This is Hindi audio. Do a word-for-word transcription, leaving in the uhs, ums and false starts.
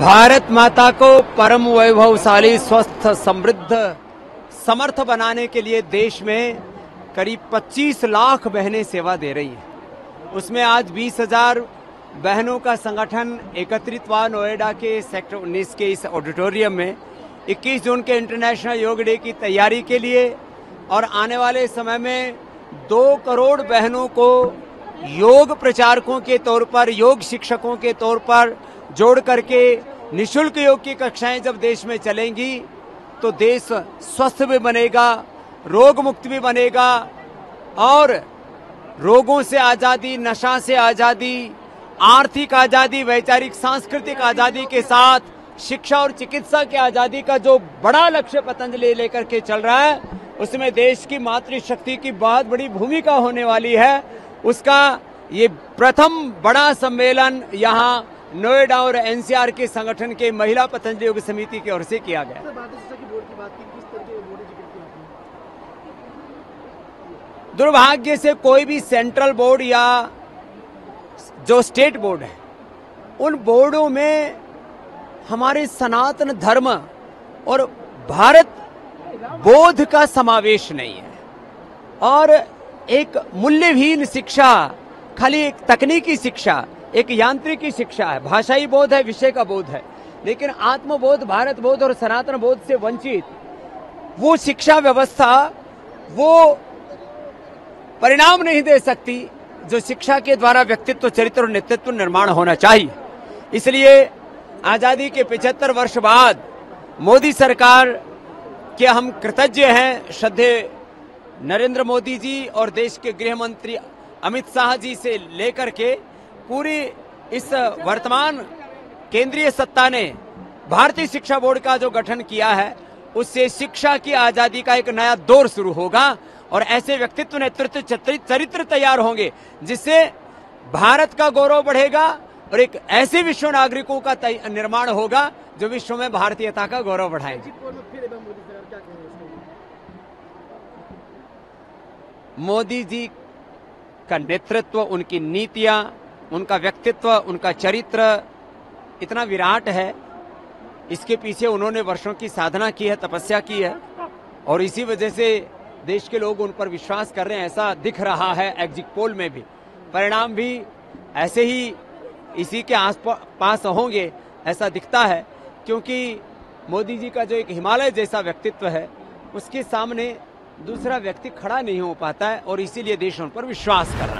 भारत माता को परम वैभवशाली, स्वस्थ, समृद्ध, समर्थ बनाने के लिए देश में करीब पच्चीस लाख बहनें सेवा दे रही हैं। उसमें आज बीस हजार बहनों का संगठन एकत्रित हुआ नोएडा के सेक्टर उन्नीस के इस ऑडिटोरियम में इक्कीस जून के इंटरनेशनल योग डे की तैयारी के लिए, और आने वाले समय में दो करोड़ बहनों को योग प्रचारकों के तौर पर, योग शिक्षकों के तौर पर जोड़ करके निःशुल्क योग की कक्षाएं जब देश में चलेंगी तो देश स्वस्थ भी बनेगा, रोग मुक्त भी बनेगा और रोगों से आज़ादी, नशा से आज़ादी, आर्थिक आज़ादी, वैचारिक सांस्कृतिक आज़ादी के साथ शिक्षा और चिकित्सा की आज़ादी का जो बड़ा लक्ष्य पतंजलि लेकर के चल रहा है, उसमें देश की मातृशक्ति की बहुत बड़ी भूमिका होने वाली है। उसका ये प्रथम बड़ा सम्मेलन यहाँ नोएडा और एनसीआर के संगठन के महिला पतंजलि योग समिति की ओर से किया गया। दुर्भाग्य से कोई भी सेंट्रल बोर्ड या जो स्टेट बोर्ड है, उन बोर्डों में हमारे सनातन धर्म और भारत बोध का समावेश नहीं है, और एक मूल्यहीन शिक्षा, खाली एक तकनीकी शिक्षा, एक यांत्रिकी शिक्षा है, भाषाई बोध है, विषय का बोध है, लेकिन आत्मबोध, भारत बोध और सनातन बोध से वंचित वो शिक्षा व्यवस्था वो परिणाम नहीं दे सकती जो शिक्षा के द्वारा व्यक्तित्व, चरित्र और नेतृत्व निर्माण होना चाहिए। इसलिए आज़ादी के पचहत्तर वर्ष बाद मोदी सरकार के हम कृतज्ञ हैं। श्रद्धेय नरेंद्र मोदी जी और देश के गृह मंत्री अमित शाह जी से लेकर के पूरी इस वर्तमान केंद्रीय सत्ता ने भारतीय शिक्षा बोर्ड का जो गठन किया है, उससे शिक्षा की आजादी का एक नया दौर शुरू होगा और ऐसे व्यक्तित्व, नेतृत्व, चरित्र तैयार होंगे जिससे भारत का गौरव बढ़ेगा और एक ऐसे विश्व नागरिकों का निर्माण होगा जो विश्व में भारतीयता का गौरव बढ़ाएगा। मोदी जी का नेतृत्व, उनकी नीतियां, उनका व्यक्तित्व, उनका चरित्र इतना विराट है, इसके पीछे उन्होंने वर्षों की साधना की है, तपस्या की है और इसी वजह से देश के लोग उन पर विश्वास कर रहे हैं, ऐसा दिख रहा है। एग्जिट पोल में भी परिणाम भी ऐसे ही इसी के आसपास होंगे ऐसा दिखता है, क्योंकि मोदी जी का जो एक हिमालय जैसा व्यक्तित्व है, उसके सामने दूसरा व्यक्ति खड़ा नहीं हो पाता है और इसीलिए देश उन पर विश्वास कर रहा है।